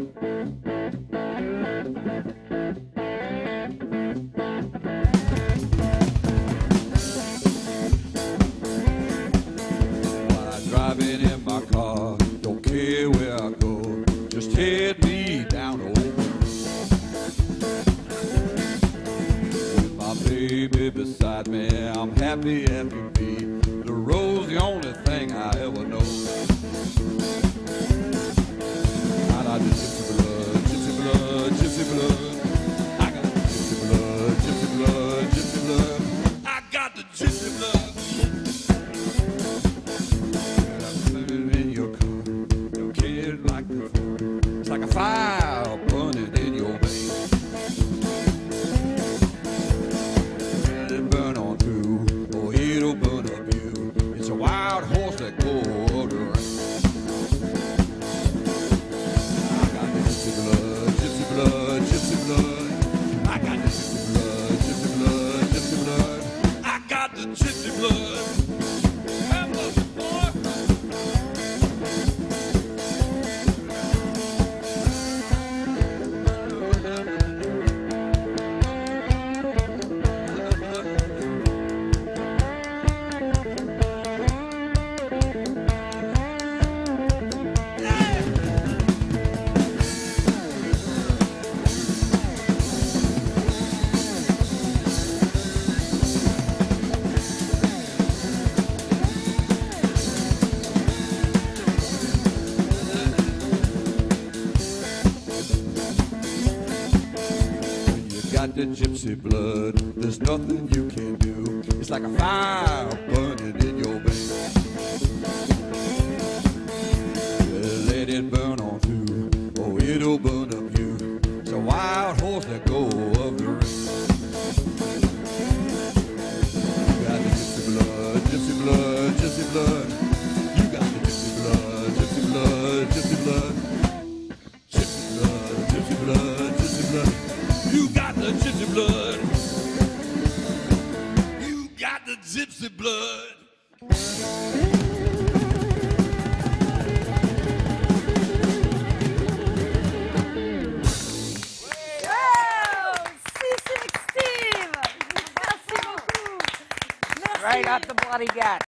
Driving in my car, don't care where I go, just head me down home. With my baby beside me, I'm happy as can be. The road's the only thing I ever know. I got gypsy blood, gypsy blood, gypsy blood. I got the gypsy blood, gypsy blood, gypsy blood. I got the gypsy blood. It's like a fire burning in your veins. Let it burn on through, or it'll burn up you. It's a wild horse that goes up the range. I got gypsy blood, gypsy blood, gypsy blood. I got gypsy blood, gypsy blood, gypsy blood. I got the gypsy blood. Got the gypsy blood, there's nothing you can do. It's like a fire burning in your veins. Yeah, let it burn on through, or it'll burn up you. It's a wild horse that goes up the ring. You got the gypsy blood, gypsy blood, gypsy blood. You got the gypsy blood, gypsy blood, gypsy blood. Gypsy blood, gypsy blood, gypsy blood. You got the gypsy blood. You got the gypsy blood. Wow, c'est Steve. Merci beaucoup. Merci. Right off the bloody gut.